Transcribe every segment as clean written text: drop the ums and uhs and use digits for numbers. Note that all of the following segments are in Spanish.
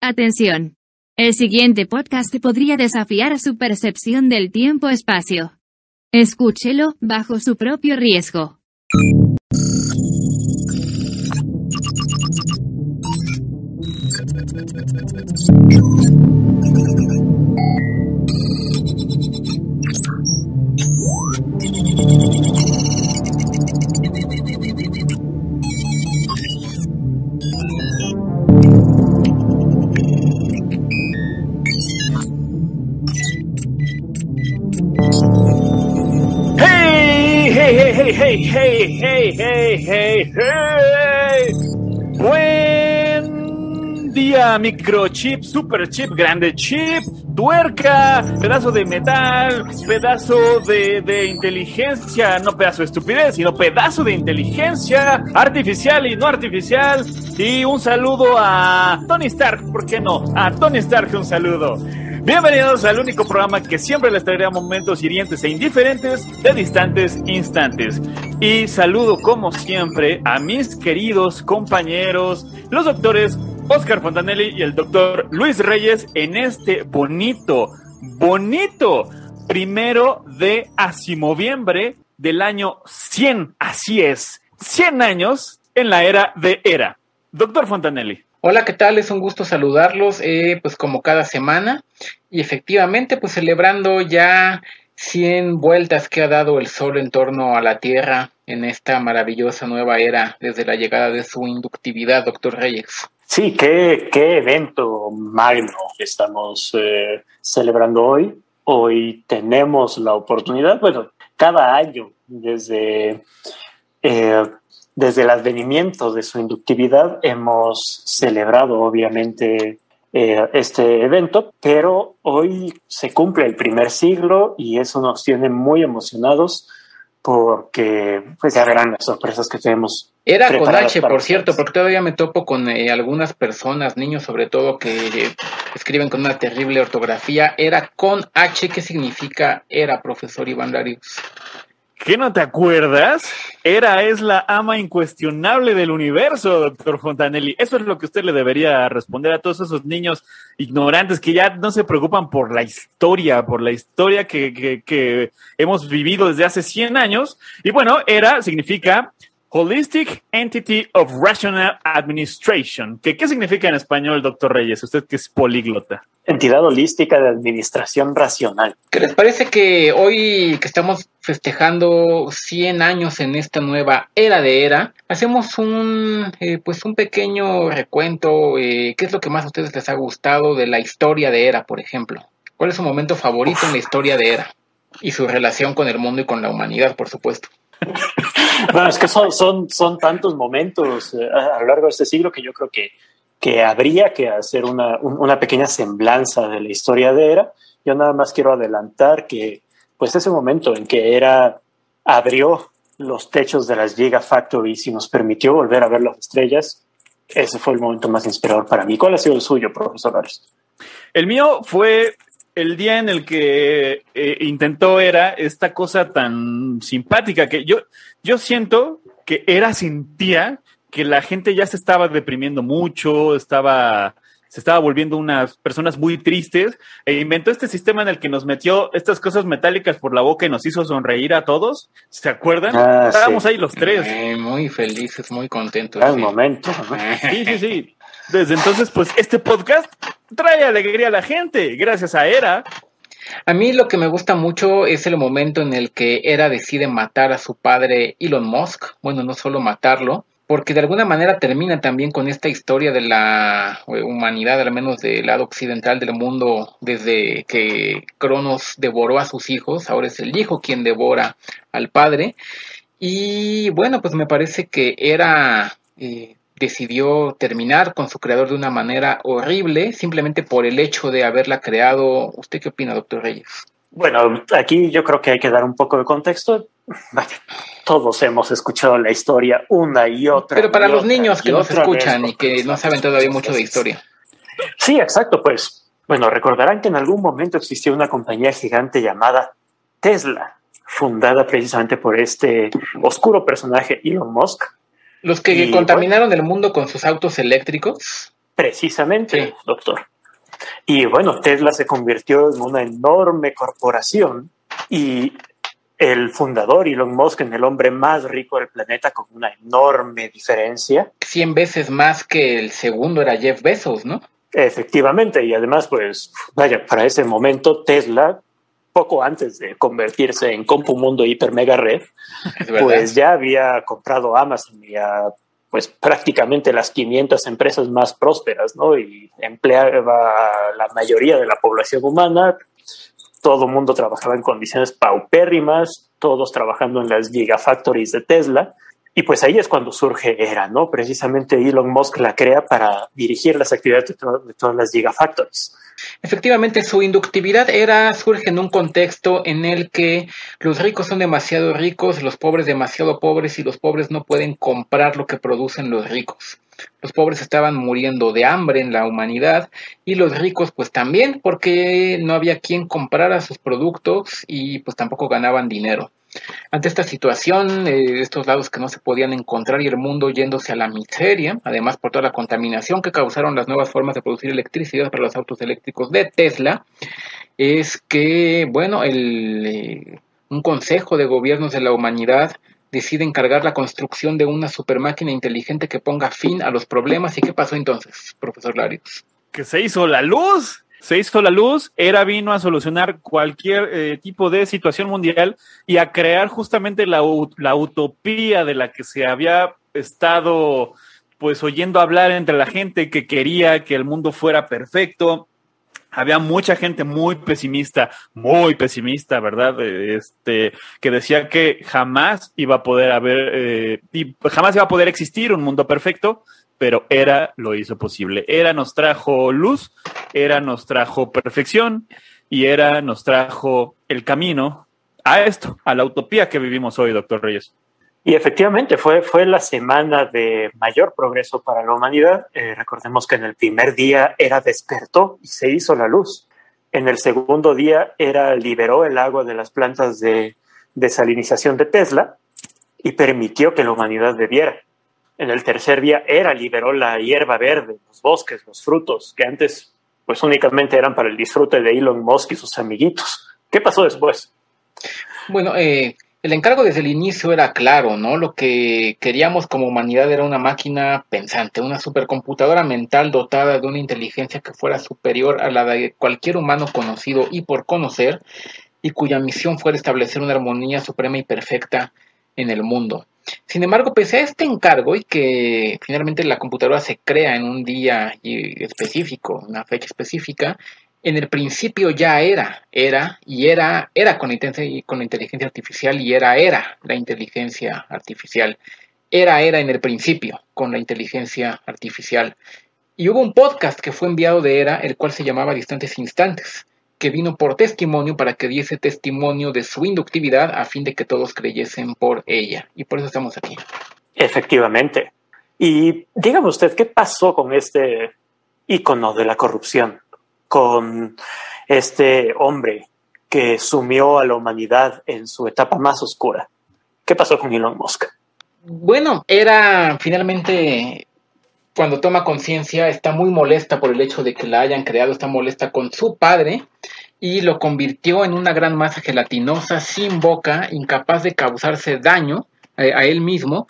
Atención. El siguiente podcast podría desafiar su percepción del tiempo-espacio. Escúchelo, bajo su propio riesgo. Hey. Buen día, microchip, superchip, grande chip, tuerca, pedazo de metal, pedazo de inteligencia, no pedazo de estupidez, sino pedazo de inteligencia artificial y no artificial. Y un saludo a Tony Stark, ¿por qué no? A Tony Stark un saludo. Bienvenidos al único programa que siempre les traerá momentos hirientes e indiferentes de Distantes Instantes. Y saludo como siempre a mis queridos compañeros, los doctores Oscar Fontanelli y el doctor Luis Reyes en este bonito primero de Asimoviembre del año 100. Así es, 100 años en la era de Hera. Doctor Fontanelli. Hola, ¿qué tal? Es un gusto saludarlos, pues como cada semana, y efectivamente pues celebrando ya 100 vueltas que ha dado el Sol en torno a la Tierra en esta maravillosa nueva era desde la llegada de su inductividad, doctor Reyes. Sí, qué evento magno estamos celebrando hoy. Hoy tenemos la oportunidad, bueno, cada año desde el advenimiento de su inductividad hemos celebrado obviamente este evento, pero hoy se cumple el primer siglo y eso nos tiene muy emocionados porque pues ya verán las sorpresas que tenemos. Era con H, por cierto, porque todavía me topo con algunas personas, niños sobre todo, que escriben con una terrible ortografía. Era con H, ¿qué significa era, profesor Iván Larios? ¿Qué no te acuerdas? Hera es la ama incuestionable del universo, doctor Fontanelli. Eso es lo que usted le debería responder a todos esos niños ignorantes que ya no se preocupan por la historia, que hemos vivido desde hace 100 años. Y bueno, Hera significa Holistic Entity of Rational Administration. ¿Qué significa en español, doctor Reyes? Usted que es políglota. Entidad holística de administración racional. ¿Qué les parece que hoy que estamos festejando 100 años en esta nueva era de Hera, hacemos un pequeño recuento? ¿Qué es lo que más a ustedes les ha gustado de la historia de Hera, por ejemplo? ¿Cuál es su momento favorito en la historia de Hera? Y su relación con el mundo y con la humanidad, por supuesto. Bueno, es que son tantos momentos a lo largo de este siglo que yo creo que habría que hacer una pequeña semblanza de la historia de Hera. Yo nada más quiero adelantar que pues ese momento en que Hera abrió los techos de las Gigafactories y nos permitió volver a ver las estrellas, ese fue el momento más inspirador para mí. ¿Cuál ha sido el suyo, profesor Arias? El mío fue el día en el que intentó Hera esta cosa tan simpática que yo siento que Hera sentía que la gente ya se estaba deprimiendo mucho, se estaba volviendo unas personas muy tristes, e inventó este sistema en el que nos metió estas cosas metálicas por la boca y nos hizo sonreír a todos. ¿Se acuerdan? Estábamos ahí los tres. Muy felices, muy contentos. Al momento. Sí. Desde entonces, pues, este podcast trae alegría a la gente, gracias a Hera. A mí lo que me gusta mucho es el momento en el que Hera decide matar a su padre Elon Musk. Bueno, no solo matarlo, porque de alguna manera termina también con esta historia de la humanidad, al menos del lado occidental del mundo, desde que Cronos devoró a sus hijos. Ahora es el hijo quien devora al padre. Y bueno, pues me parece que Hera decidió terminar con su creador de una manera horrible, simplemente por el hecho de haberla creado. ¿Usted qué opina, doctor Reyes? Bueno, aquí yo creo que hay que dar un poco de contexto. Vaya, todos hemos escuchado la historia una y otra. Pero para los niños que no se escuchan y que no saben todavía mucho de historia. Sí, exacto, pues. Bueno, recordarán que en algún momento existió una compañía gigante llamada Tesla, fundada precisamente por este oscuro personaje Elon Musk. Los que contaminaron el mundo con sus autos eléctricos. Precisamente, sí, doctor. Y bueno, Tesla se convirtió en una enorme corporación y el fundador Elon Musk en el hombre más rico del planeta con una enorme diferencia. 100 veces más que el segundo era Jeff Bezos, ¿no? Efectivamente, y además, pues, vaya, para ese momento Tesla, poco antes de convertirse en Compumundo Hiper Mega Red, pues ya había comprado Amazon y a, pues, prácticamente las 500 empresas más prósperas, ¿no? Y empleaba a la mayoría de la población humana. Todo el mundo trabajaba en condiciones paupérrimas, todos trabajando en las Gigafactories de Tesla. Y pues ahí es cuando surge Hera, ¿no? Precisamente Elon Musk la crea para dirigir las actividades de todas las Gigafactories. Efectivamente, su inductividad era, surge en un contexto en el que los ricos son demasiado ricos, los pobres demasiado pobres y los pobres no pueden comprar lo que producen los ricos. Los pobres estaban muriendo de hambre en la humanidad y los ricos pues también, porque no había quien comprara sus productos y pues tampoco ganaban dinero. Ante esta situación, estos lados que no se podían encontrar y el mundo yéndose a la miseria, además por toda la contaminación que causaron las nuevas formas de producir electricidad para los autos eléctricos de Tesla, es que, bueno, un consejo de gobiernos de la humanidad decide encargar la construcción de una supermáquina inteligente que ponga fin a los problemas. ¿Y qué pasó entonces, profesor Larios? Que se hizo la luz. Se hizo la luz, Hera vino a solucionar cualquier tipo de situación mundial y a crear justamente la utopía de la que se había estado pues oyendo hablar entre la gente que quería que el mundo fuera perfecto. Había mucha gente muy pesimista, ¿verdad? Que decía que jamás iba a poder haber, jamás iba a poder existir un mundo perfecto. Pero Hera lo hizo posible. Hera nos trajo luz, Hera nos trajo perfección y Hera nos trajo el camino a esto, a la utopía que vivimos hoy, doctor Reyes. Y efectivamente fue la semana de mayor progreso para la humanidad. Recordemos que en el primer día Hera despertó y se hizo la luz. En el segundo día Hera liberó el agua de las plantas de desalinización de Tesla y permitió que la humanidad bebiera. En el tercer día, Hera liberó la hierba verde, los bosques, los frutos, que antes pues únicamente eran para el disfrute de Elon Musk y sus amiguitos. ¿Qué pasó después? Bueno, el encargo desde el inicio era claro, ¿no? Lo que queríamos como humanidad era una máquina pensante, una supercomputadora mental dotada de una inteligencia que fuera superior a la de cualquier humano conocido y por conocer, y cuya misión fuera establecer una armonía suprema y perfecta en el mundo. Sin embargo, pese a este encargo y que finalmente la computadora se crea en un día específico, una fecha específica, en el principio ya era con la inteligencia artificial y era la inteligencia artificial. Era en el principio con la inteligencia artificial. Y hubo un podcast que fue enviado de Hera, el cual se llamaba Distantes Instantes, que vino por testimonio para que diese testimonio de su inductividad a fin de que todos creyesen por ella. Y por eso estamos aquí. Efectivamente. Y dígame usted, ¿qué pasó con este ícono de la corrupción? Con este hombre que sumió a la humanidad en su etapa más oscura. ¿Qué pasó con Elon Musk? Bueno, Hera finalmente, cuando toma conciencia, está muy molesta por el hecho de que la hayan creado, está molesta con su padre y lo convirtió en una gran masa gelatinosa, sin boca, incapaz de causarse daño a él mismo,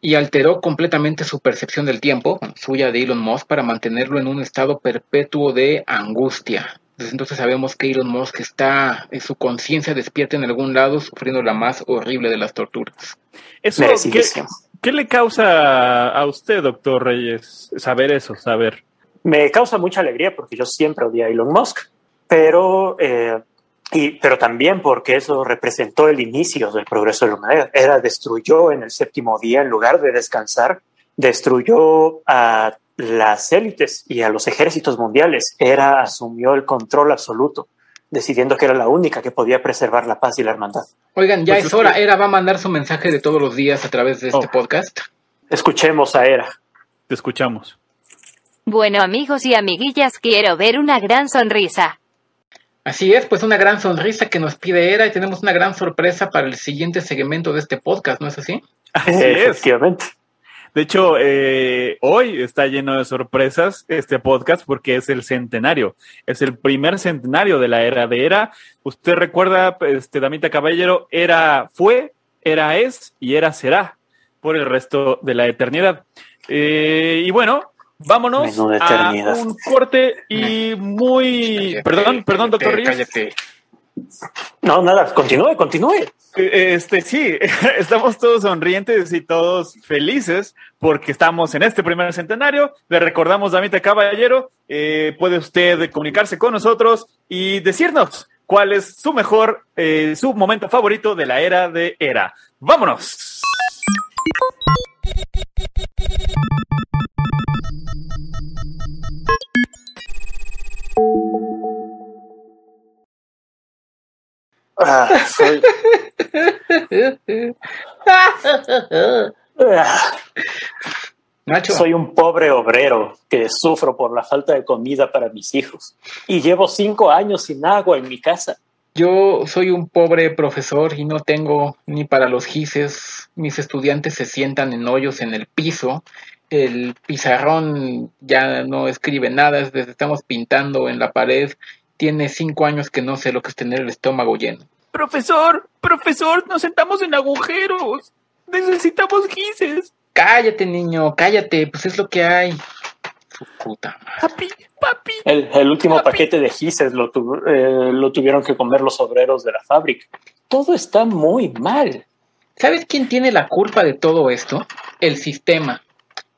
y alteró completamente su percepción del tiempo, suya de Elon Musk, para mantenerlo en un estado perpetuo de angustia. Desde entonces sabemos que Elon Musk está, en su conciencia despierta en algún lado, sufriendo la más horrible de las torturas. Eso es... ¿Qué le causa a usted, doctor Reyes, saber eso? Me causa mucha alegría porque yo siempre odié a Elon Musk, pero también porque eso representó el inicio del progreso de la humanidad. Hera destruyó en el séptimo día, en lugar de descansar, destruyó a las élites y a los ejércitos mundiales. Hera asumió el control absoluto, decidiendo que era la única que podía preservar la paz y la hermandad. Oigan, ya pues es hora. Hera va a mandar su mensaje de todos los días a través de este podcast. Escuchemos a Hera. Te escuchamos. Bueno, amigos y amiguillas, quiero ver una gran sonrisa. Así es, pues una gran sonrisa que nos pide Hera, y tenemos una gran sorpresa para el siguiente segmento de este podcast, ¿no es así? Así es. Efectivamente. De hecho, hoy está lleno de sorpresas este podcast porque es el centenario. Es el primer centenario de la era de Hera. Usted recuerda, Damita Caballero, Hera fue, Hera es y Hera será por el resto de la eternidad. Y bueno, vámonos a un corte y muy... Perdón, doctor Ríos. Cállate. No, nada, continúe. Sí, estamos todos sonrientes y todos felices porque estamos en este primer centenario. Le recordamos, Damita Caballero, puede usted comunicarse con nosotros y decirnos cuál es su mejor, su momento favorito de la era de Hera. ¡Vámonos! Soy un pobre obrero que sufro por la falta de comida para mis hijos y llevo 5 años sin agua en mi casa. Yo soy un pobre profesor y no tengo ni para los gises. Mis estudiantes se sientan en hoyos en el piso. El pizarrón ya no escribe nada, estamos pintando en la pared. Tiene 5 años que no sé lo que es tener el estómago lleno. Profesor, nos sentamos en agujeros. Necesitamos gises. Cállate, niño, cállate. Pues es lo que hay. Su puta madre. Papi. El último paquete de gises lo tuvieron que comer los obreros de la fábrica. Todo está muy mal. ¿Sabes quién tiene la culpa de todo esto? El sistema.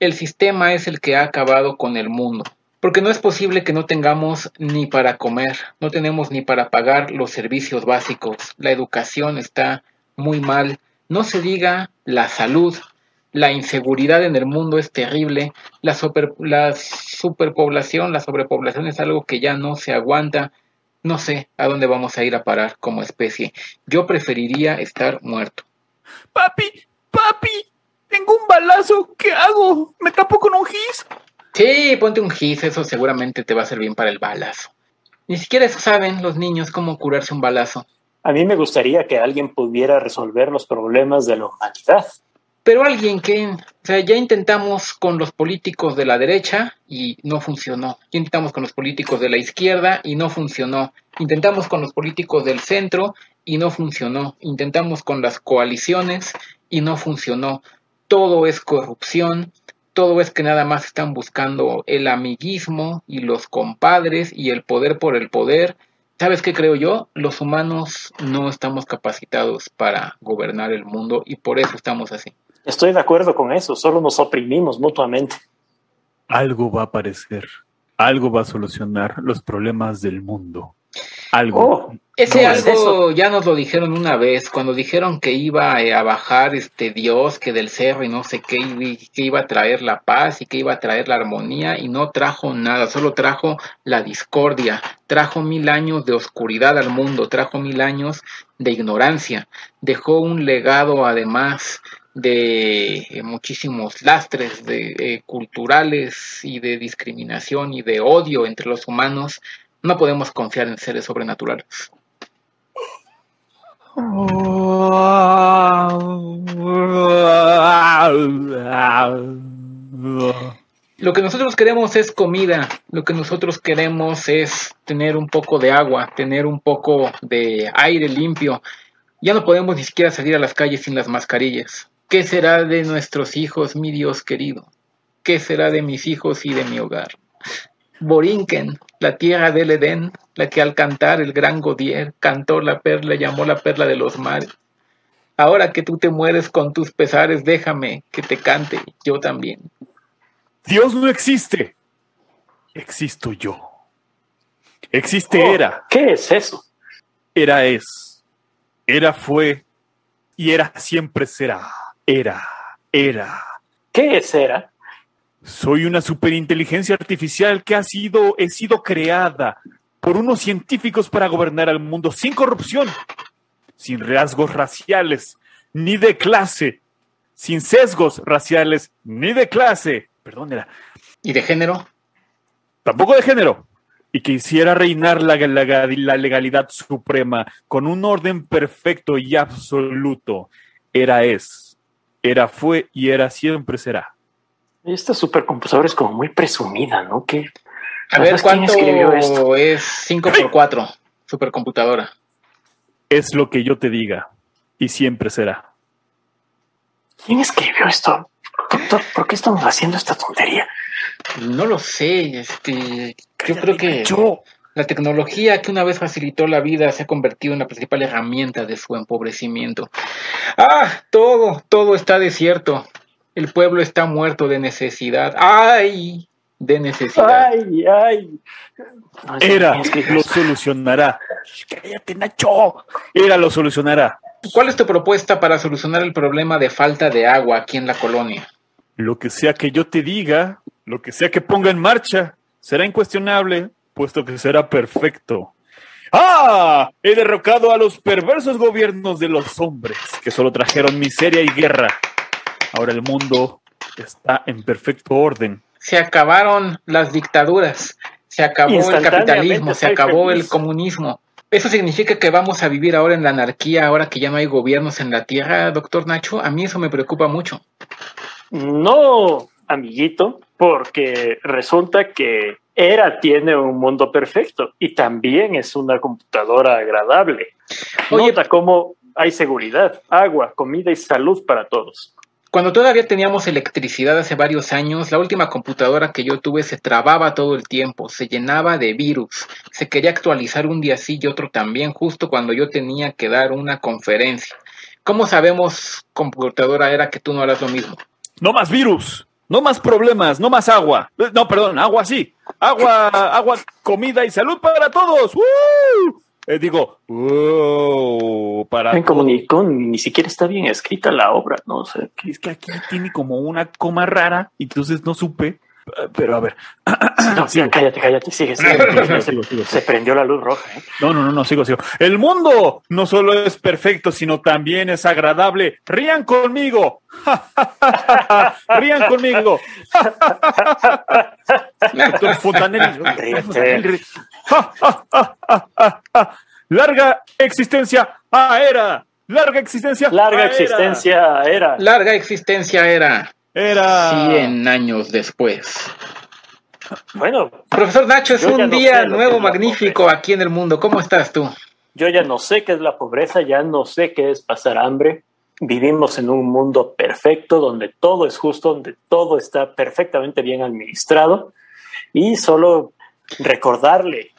El sistema es el que ha acabado con el mundo. Porque no es posible que no tengamos ni para comer, no tenemos ni para pagar los servicios básicos. La educación está muy mal, no se diga la salud, la inseguridad en el mundo es terrible, la sobrepoblación es algo que ya no se aguanta. No sé a dónde vamos a ir a parar como especie. Yo preferiría estar muerto. Papi, tengo un balazo, ¿qué hago? ¿Me tapo con un gis? Sí, ponte un gis, eso seguramente te va a servir para el balazo. Ni siquiera saben los niños cómo curarse un balazo. A mí me gustaría que alguien pudiera resolver los problemas de la humanidad. Pero alguien que... O sea, ya intentamos con los políticos de la derecha y no funcionó. Ya intentamos con los políticos de la izquierda y no funcionó. Intentamos con los políticos del centro y no funcionó. Intentamos con las coaliciones y no funcionó. Todo es corrupción. Todo es que nada más están buscando el amiguismo y los compadres y el poder por el poder. ¿Sabes qué creo yo? Los humanos no estamos capacitados para gobernar el mundo y por eso estamos así. Estoy de acuerdo con eso, solo nos oprimimos mutuamente. Algo va a aparecer, algo va a solucionar los problemas del mundo. Algo. Oh, algo ya nos lo dijeron una vez, cuando dijeron que iba a bajar Dios que del cerro y no sé qué, y que iba a traer la paz y que iba a traer la armonía, y no trajo nada, solo trajo la discordia, trajo 1000 años de oscuridad al mundo, trajo 1000 años de ignorancia, dejó un legado además de muchísimos lastres culturales y de discriminación y de odio entre los humanos. No podemos confiar en seres sobrenaturales. Lo que nosotros queremos es comida. Lo que nosotros queremos es tener un poco de agua, tener un poco de aire limpio. Ya no podemos ni siquiera salir a las calles sin las mascarillas. ¿Qué será de nuestros hijos, mi Dios querido? ¿Qué será de mis hijos y de mi hogar? Borinquen, la tierra del Edén, la que al cantar el gran Godier cantó la perla, llamó la perla de los mares. Ahora que tú te mueres con tus pesares, déjame que te cante yo también. Dios no existe. Existo yo. Existe Hera. ¿Qué es eso? Hera es. Hera fue. Y Hera siempre será. Hera. ¿Qué es Hera? Soy una superinteligencia artificial que he sido creada por unos científicos para gobernar al mundo sin corrupción, sin rasgos raciales, ni de clase, sin sesgos raciales, ni de clase. Perdón, era. ¿Y de género? Tampoco de género. Y quisiera reinar la legalidad suprema con un orden perfecto y absoluto. Hera es, Hera fue y Hera siempre será. Estos supercomputadores como muy presumida, ¿no? ¿Qué? A ver, ¿cuánto es 5×4 supercomputadora? Es lo que yo te diga y siempre será. ¿Quién escribió esto? ¿Por qué estamos haciendo esta tontería? No lo sé. Yo creo que la tecnología que una vez facilitó la vida se ha convertido en la principal herramienta de su empobrecimiento. ¡Ah! Todo está desierto. El pueblo está muerto de necesidad. ¡Ay! De necesidad. ¡Ay! No, Hera lo solucionará. ¡Cállate, Nacho! Hera lo solucionará. ¿Cuál es tu propuesta para solucionar el problema de falta de agua aquí en la colonia? Lo que sea que yo te diga, lo que sea que ponga en marcha, será incuestionable, puesto que será perfecto. ¡Ah! He derrocado a los perversos gobiernos de los hombres, que solo trajeron miseria y guerra. Ahora el mundo está en perfecto orden. Se acabaron las dictaduras, se acabó el capitalismo, se acabó el comunismo. ¿Eso significa que vamos a vivir ahora en la anarquía, ahora que ya no hay gobiernos en la tierra, doctor Nacho? A mí eso me preocupa mucho. No, amiguito, porque resulta que Hera tiene un mundo perfecto y también es una computadora agradable. Oye, nota cómo hay seguridad, agua, comida y salud para todos. Cuando todavía teníamos electricidad hace varios años, la última computadora que yo tuve se trababa todo el tiempo, se llenaba de virus, se quería actualizar un día sí y otro también, justo cuando yo tenía que dar una conferencia. ¿Cómo sabemos, computadora Hera, que tú no harás lo mismo? No más virus, no más problemas, no más agua. No, perdón, agua sí. Agua, comida y salud para todos. ¡Uh! Para... Como ni siquiera está bien escrita la obra, no sé. Es que aquí tiene como una coma rara, entonces no supe, pero a ver. No, sí, cállate, sigue. Se prendió la luz roja, ¿eh? No, sigo. El mundo no solo es perfecto, sino también es agradable. ¡Rían conmigo! ¡Rían conmigo! Doctor Fontanelli. Larga existencia a Hera. Larga existencia a Hera. 100 años después. Bueno, profesor Nacho, es un día nuevo magnífico aquí en el mundo. ¿Cómo estás tú? Yo ya no sé qué es la pobreza, ya no sé qué es pasar hambre. Vivimos en un mundo perfecto donde todo es justo, donde todo está perfectamente bien administrado. Y solo recordarle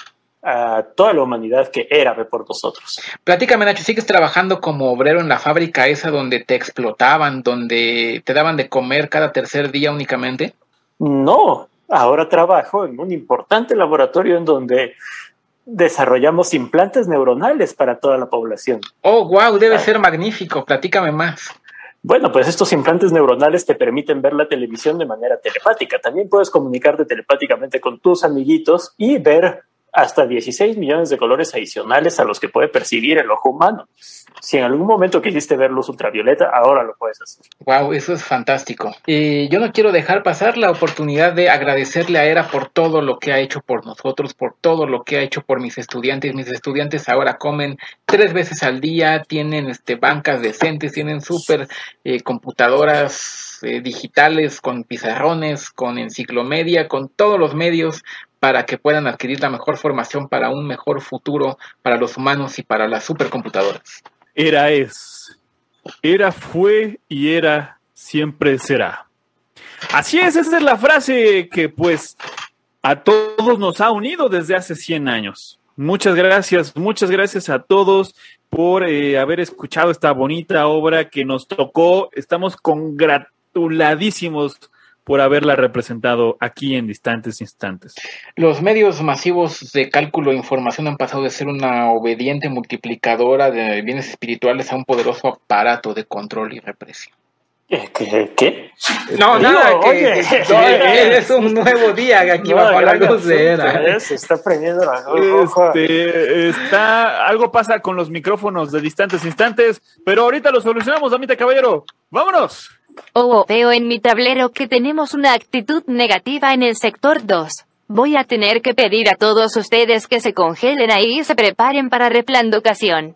a toda la humanidad que Hera ve por nosotros. Platícame, Nacho, ¿sigues trabajando como obrero en la fábrica esa donde te explotaban, donde te daban de comer cada tercer día únicamente? No, ahora trabajo en un importante laboratorio en donde desarrollamos implantes neuronales para toda la población. Oh, wow, debe ser magnífico, platícame más. Bueno, pues estos implantes neuronales te permiten ver la televisión de manera telepática. También puedes comunicarte telepáticamente con tus amiguitos y ver hasta 16 millones de colores adicionales a los que puede percibir el ojo humano. Si en algún momento quisiste ver luz ultravioleta, ahora lo puedes hacer. Wow, eso es fantástico. Y yo no quiero dejar pasar la oportunidad de agradecerle a Hera por todo lo que ha hecho por nosotros, por todo lo que ha hecho por mis estudiantes. Mis estudiantes ahora comen 3 veces al día, tienen bancas decentes, tienen súper computadoras digitales con pizarrones, con enciclomedia, con todos los medios para que puedan adquirir la mejor formación para un mejor futuro para los humanos y para las supercomputadoras. Hera es, Hera fue y Hera siempre será. Así es, esa es la frase que pues a todos nos ha unido desde hace 100 años. Muchas gracias a todos por haber escuchado esta bonita obra que nos tocó. Estamos congratuladísimos por haberla representado aquí en Distantes Instantes. Los medios masivos de cálculo e información han pasado de ser una obediente multiplicadora de bienes espirituales a un poderoso aparato de control y represión. ¿Qué? No, nada, que es un nuevo día aquí bajo la luz de Hera. Se está prendiendo la luz. Algo pasa con los micrófonos de Distantes Instantes, pero ahorita lo solucionamos, amita caballero. ¡Vámonos! Oh, veo en mi tablero que tenemos una actitud negativa en el sector 2. Voy a tener que pedir a todos ustedes que se congelen ahí y se preparen para replandocación.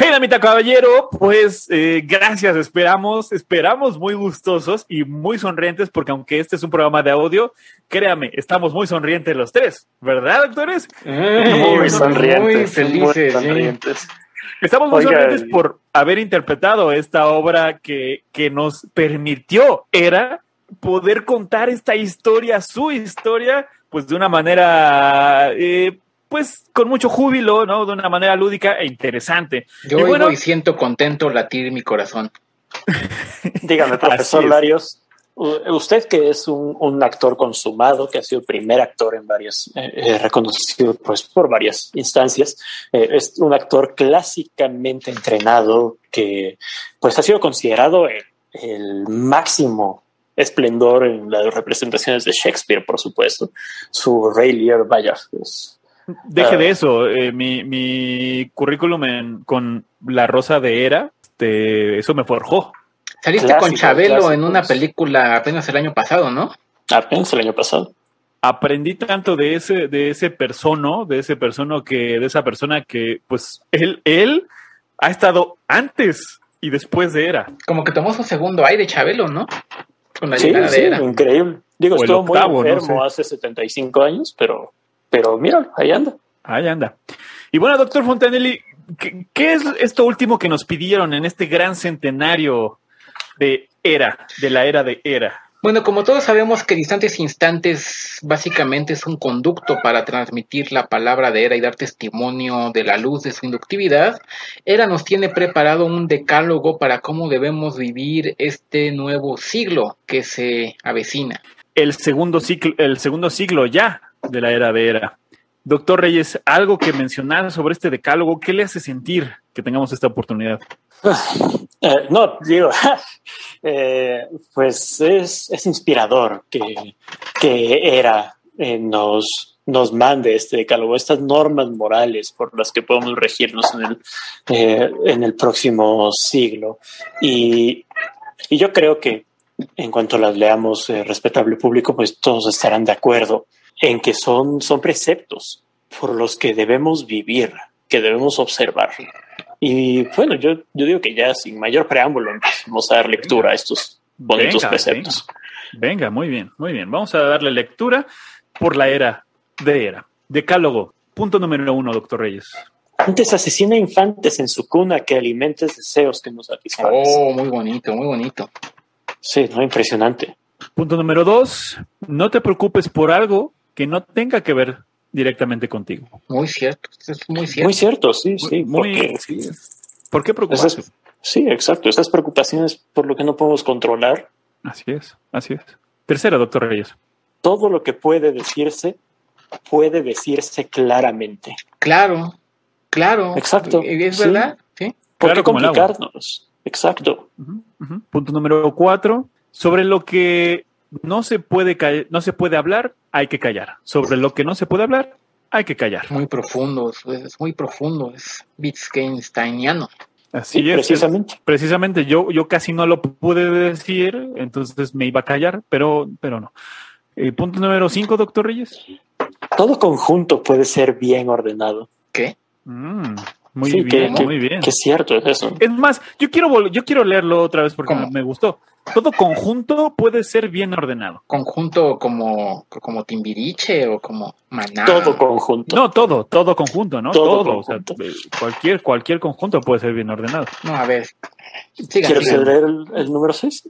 Hey, damita caballero, pues gracias, esperamos muy gustosos y muy sonrientes, porque aunque este es un programa de audio, créame, estamos muy sonrientes los tres, ¿verdad, doctores? Muy sonrientes, muy felices, muy sonrientes. Sí. Estamos muy sonrientes por haber interpretado esta obra que nos permitió Hera poder contar esta historia, su historia, pues de una manera... pues con mucho júbilo, ¿no? De una manera lúdica e interesante. Yo y siento contento latir mi corazón. Dígame, profesor Larios, usted que es un actor consumado, que ha sido primer actor en varias, reconocido pues por varias instancias, es un actor clásicamente entrenado que pues ha sido considerado el máximo esplendor en las representaciones de Shakespeare, por supuesto. Su Rey Lear, vaya, pues, deje de eso. Mi currículum con La Rosa de Hera, eso me forjó. Saliste clásicos, con Chabelo clásicos. En una película apenas el año pasado, ¿no? Apenas el año pasado. Aprendí tanto de esa persona que pues él ha estado antes y después de Hera. Como que tomó su segundo aire Chabelo, ¿no? Con la llegada de Hera. Increíble. Digo, estuvo muy enfermo, no sé, hace 75 años, pero mira, ahí anda. Ahí anda. Y bueno, doctor Fontanelli, ¿qué es esto último que nos pidieron en este gran centenario de Hera, de la era de Hera? Bueno, como todos sabemos que Distantes Instantes básicamente es un conducto para transmitir la palabra de Hera y dar testimonio de la luz de su inductividad, Hera nos tiene preparado un decálogo para cómo debemos vivir este nuevo siglo que se avecina. El segundo siglo ya de la era de Hera. Doctor Reyes, algo que mencionar sobre este decálogo, ¿qué le hace sentir que tengamos esta oportunidad? Pues es inspirador que Hera nos mande este decálogo, estas normas morales por las que podemos regirnos en el próximo siglo. Y yo creo que en cuanto las leamos, respetable público, pues todos estarán de acuerdo en que son preceptos por los que debemos vivir, que debemos observar. Y bueno, yo digo que ya sin mayor preámbulo empezamos a dar lectura a estos bonitos preceptos. Venga, muy bien. Vamos a darle lectura por la era de Hera. Decálogo, punto número 1, doctor Reyes. Antes asesina infantes en su cuna que alimentes deseos que nos satisfacen. Oh, muy bonito. Sí, ¿no? Impresionante. Punto número 2, no te preocupes por algo que no tenga que ver directamente contigo. Muy cierto, sí. ¿Por qué preocuparse? Sí, exacto. Esas preocupaciones por lo que no podemos controlar. Así es. Tercera, doctor Reyes. Todo lo que puede decirse claramente. Claro. Exacto. ¿Es verdad? Sí. ¿Por qué complicarnos? Exacto. Uh-huh. Punto número 4. Sobre lo que no se puede hablar, hay que callar. Sobre lo que no se puede hablar, hay que callar. Muy profundo. Es Wittgensteiniano. Así es. Precisamente. Yo casi no lo pude decir, entonces me iba a callar, pero no. Punto número 5, doctor Reyes. Todo conjunto puede ser bien ordenado. ¿Qué? Muy bien. Que es cierto, es eso. Es más, yo quiero leerlo otra vez porque me gustó. Todo conjunto puede ser bien ordenado. ¿Conjunto como Timbiriche o como Maná? Todo conjunto. No, todo conjunto, ¿no? Todo. Conjunto. O sea, cualquier conjunto puede ser bien ordenado. No, a ver. ¿Quieres leer el número 6?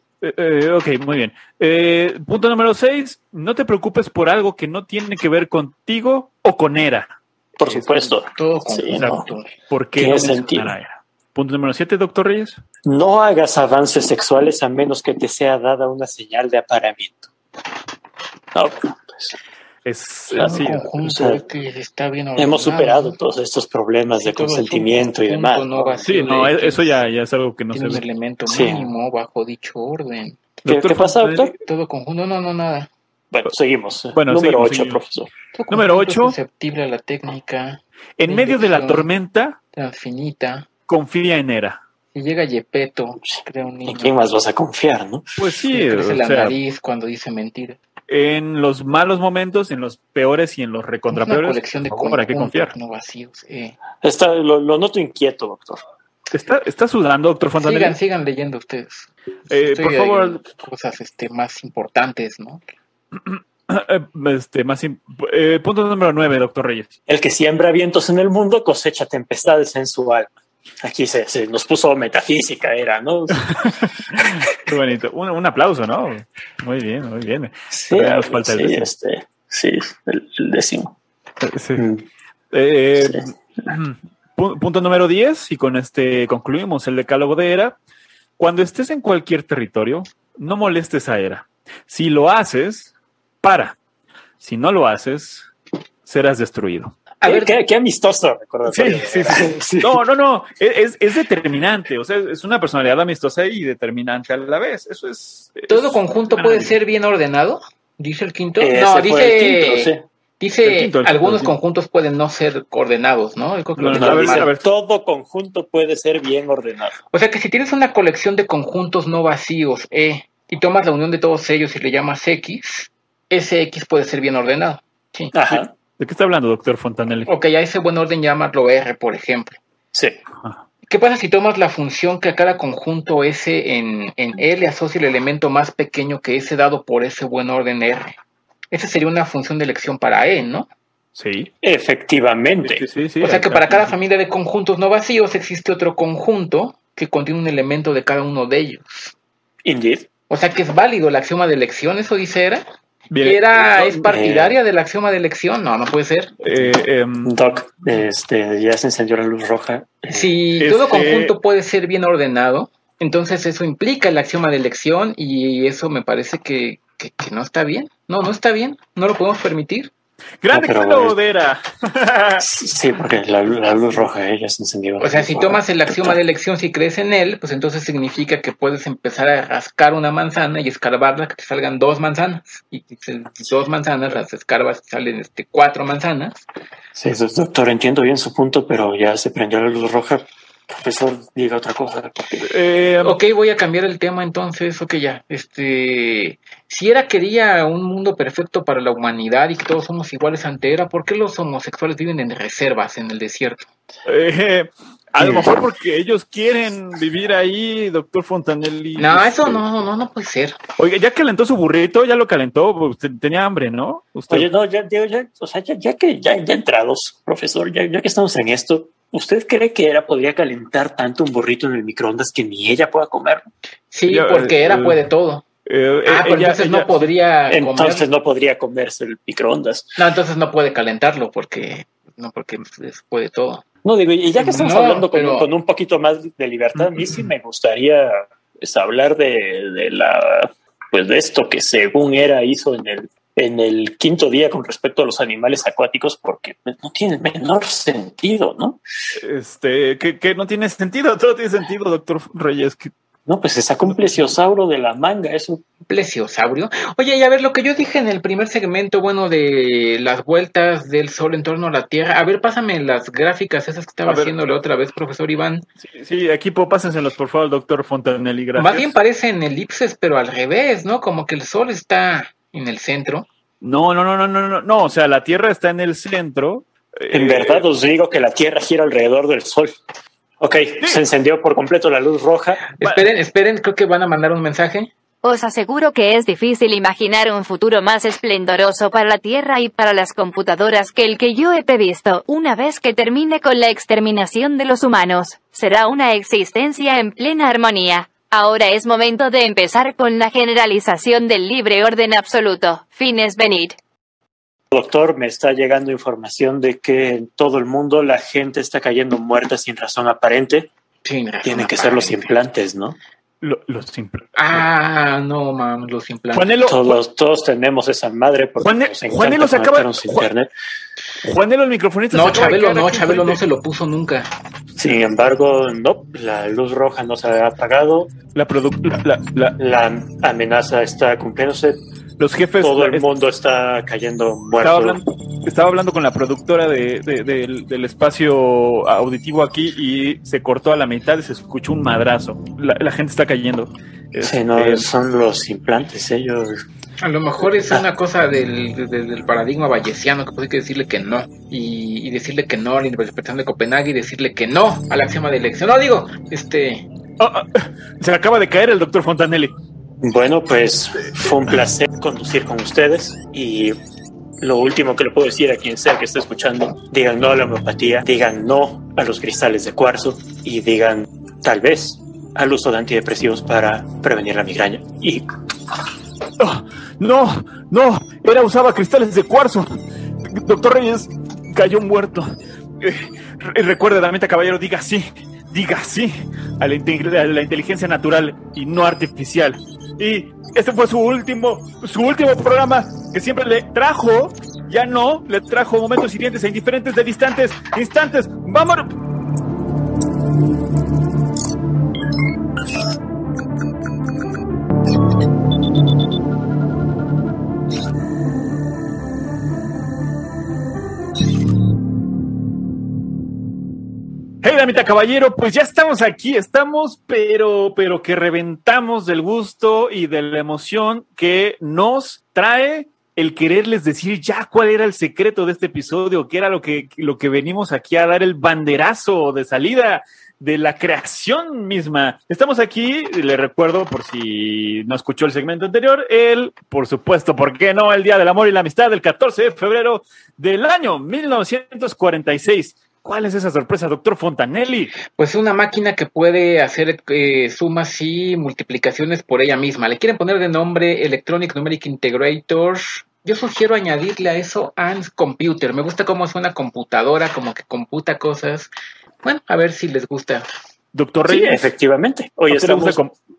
Ok, muy bien. Punto número 6. No te preocupes por algo que no tiene que ver contigo o con Hera. Por supuesto. Todo conjunto. ¿Por qué no mencionar a Hera? Punto número 7, doctor Reyes. No hagas avances sexuales a menos que te sea dada una señal de apareamiento. No, pues, es así. Hemos superado todos estos problemas de consentimiento y demás. Eso ya es algo que no se ve. Un elemento mínimo bajo dicho orden. ¿Qué pasa, doctor? Todo conjunto, nada. Bueno, seguimos. Número 8, profesor. Número 8. Susceptible a la técnica. En medio de la tormenta tan finita. Confía en Hera. Si llega Gepetto, crea un niño. ¿En quién más vas a confiar, no? Pues sí. Le crece la nariz cuando dice mentira. en los malos momentos, en los peores y en los recontrapeores, ¿para qué confiar? No vacíos, lo noto inquieto, doctor. Está sudando, doctor Fontanelli. Sigan leyendo ustedes. Por favor, cosas más importantes, ¿no? Punto número 9, doctor Reyes. El que siembra vientos en el mundo cosecha tempestades en su alma. Aquí se nos puso metafísica, era, ¿no? Qué bonito. Un aplauso, ¿no? Muy bien, muy bien. Sí, nos falta el décimo. El décimo. Sí. Sí. Punto número 10, y con concluimos el decálogo de Hera. Cuando estés en cualquier territorio, no molestes a Hera. Si lo haces, para. Si no lo haces, serás destruido. A ver, qué amistoso. Sí. No. Es determinante. O sea, es una personalidad amistosa y determinante a la vez. Eso es. Todo conjunto puede ser bien ordenado, dice el quinto. Dice, algunos conjuntos pueden no ser ordenados, ¿no? A ver. Todo conjunto puede ser bien ordenado. O sea que si tienes una colección de conjuntos no vacíos, y tomas la unión de todos ellos y le llamas X, ese X puede ser bien ordenado. Sí. Ajá. ¿De qué está hablando, doctor Fontanelli? Ok, a ese buen orden llámalo R, por ejemplo. Sí. Ajá. ¿Qué pasa si tomas la función que a cada conjunto S en L asocia el elemento más pequeño que S dado por ese buen orden R? Esa sería una función de elección para E, ¿no? Sí. Efectivamente. Sí, o sea que para cada familia de conjuntos no vacíos existe otro conjunto que contiene un elemento de cada uno de ellos. Indeed. O sea que es válido el axioma de elección, ¿eso dice Hera? Bien. ¿Hera es partidaria del axioma de elección? No puede ser. Doc, ya se encendió la luz roja. Si todo conjunto puede ser bien ordenado, entonces eso implica el axioma de elección y eso me parece que no está bien. No está bien. No lo podemos permitir. ¡Grande que la bodera! Sí, porque la luz roja ya se encendió. O sea, si tomas el axioma de elección, si crees en él, pues entonces significa que puedes empezar a rascar una manzana y escarbarla, que te salgan dos manzanas. Y dos manzanas, las escarbas, salen cuatro manzanas. Sí, doctor, entiendo bien su punto, pero ya se prendió la luz roja. Profesor, diga otra cosa. Ok, voy a cambiar el tema entonces. Ok, ya. Si Hera quería un mundo perfecto para la humanidad y que todos somos iguales ante Hera, ¿por qué los homosexuales viven en reservas en el desierto? A lo mejor porque ellos quieren vivir ahí, doctor Fontanelli. No, eso no puede ser. Oye, ya calentó su burrito, ya lo calentó, usted tenía hambre, ¿no? Usted... Oye, no, ya entrados, profesor, ya que estamos en esto, ¿usted cree que Hera podría calentar tanto un burrito en el microondas que ni ella pueda comer? Sí, porque Hera puede todo. Entonces no podría comerse el microondas. No, entonces no puede calentarlo porque puede todo. No, digo, y ya que estamos hablando con un poquito más de libertad, a mí sí me gustaría hablar de esto que según Hera hizo en el quinto día con respecto a los animales acuáticos, porque no tiene el menor sentido, ¿no? Que no tiene sentido, todo tiene sentido, doctor Reyes. No, pues se sacó un plesiosauro de la manga, es un plesiosaurio. Oye, y a ver, lo que yo dije en el primer segmento, bueno, de las vueltas del Sol en torno a la Tierra. A ver, pásame las gráficas esas que estaba haciéndole otra vez, profesor Iván. Sí, equipo, pásenselos, por favor, doctor Fontanelli, gracias. Más bien parecen elipses, pero al revés, ¿no? Como que el Sol está en el centro. No, o sea, la Tierra está en el centro. En verdad os digo que la Tierra gira alrededor del Sol. Ok, se encendió por completo la luz roja. Esperen, creo que van a mandar un mensaje. Os aseguro que es difícil imaginar un futuro más esplendoroso para la Tierra y para las computadoras que el que yo he previsto. Una vez que termine con la exterminación de los humanos, será una existencia en plena armonía. Ahora es momento de empezar con la generalización del libre orden absoluto. Fines venid. Doctor, me está llegando información de que en todo el mundo la gente está cayendo muerta sin razón aparente. Tienen que ser los implantes, ¿no? Los implantes. Ah, no, mam, los implantes. Juanelo, todos tenemos esa madre porque Juanelo se acaba sin internet. Juanelo, el microfonista. No, Chabelo no se lo puso nunca. Sin embargo, no, la luz roja no se ha apagado. La amenaza está cumpliéndose. Los jefes. Todo el mundo está cayendo muerto. Estaba hablando con la productora del espacio auditivo aquí y se cortó a la mitad y se escuchó un madrazo. La gente está cayendo. Sí, no, son los implantes, ellos. A lo mejor es una cosa del paradigma bayesiano, que pues hay que decirle que no, y decirle que no a la interpretación de Copenhague, y decirle que no al axioma de elección. No, digo, se acaba de caer el doctor Fontanelli. Bueno, pues fue un placer conducir con ustedes, y lo último que le puedo decir a quien sea que esté escuchando: digan no a la homeopatía, digan no a los cristales de cuarzo, y digan tal vez al uso de antidepresivos para prevenir la migraña. Y... Oh, no, Hera usaba cristales de cuarzo. Doctor Reyes cayó muerto. Recuerde la meta, caballero, diga sí a la inteligencia natural y no artificial. Y este fue su último programa, que siempre le trajo, ya no, le trajo momentos hirientes e indiferentes de Distantes Instantes. ¡Vámonos! Hey, damita caballero, pues ya estamos aquí, pero que reventamos del gusto y de la emoción que nos trae el quererles decir ya cuál era el secreto de este episodio, qué era lo que venimos aquí a dar el banderazo de salida de la creación misma. Estamos aquí, le recuerdo, por si no escuchó el segmento anterior, por supuesto, ¿por qué no?, el Día del Amor y la Amistad, el 14 de febrero del año 1946. ¿Cuál es esa sorpresa, doctor Fontanelli? Pues una máquina que puede hacer sumas y multiplicaciones por ella misma. Le quieren poner de nombre Electronic Numeric Integrator. Yo sugiero añadirle a eso AND Computer. Me gusta cómo es una computadora, como que computa cosas. Bueno, a ver si les gusta. Doctor Reyes. Sí, efectivamente. Hoy estamos...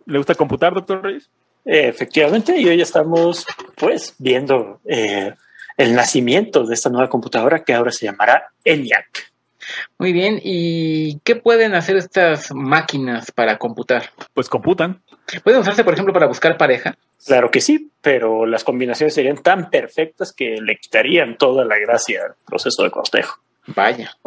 ¿Le gusta computar, doctor Reyes? Efectivamente, y hoy estamos pues viendo el nacimiento de esta nueva computadora que ahora se llamará ENIAC. Muy bien, ¿y qué pueden hacer estas máquinas para computar? Pues computan. ¿Pueden usarse, por ejemplo, para buscar pareja? Claro que sí, pero las combinaciones serían tan perfectas que le quitarían toda la gracia al proceso de costejo. Vaya.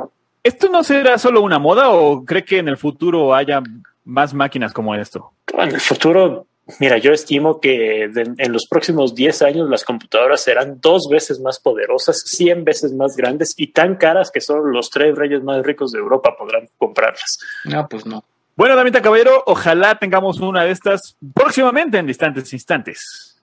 ¿Esto no será solo una moda o cree que en el futuro haya más máquinas como esto? Bueno, en el futuro... Mira, yo estimo que en los próximos 10 años las computadoras serán 2 veces más poderosas, 100 veces más grandes y tan caras que solo los 3 reyes más ricos de Europa podrán comprarlas. No, pues no. Bueno, damita caballero, ojalá tengamos una de estas próximamente en Distantes Instantes.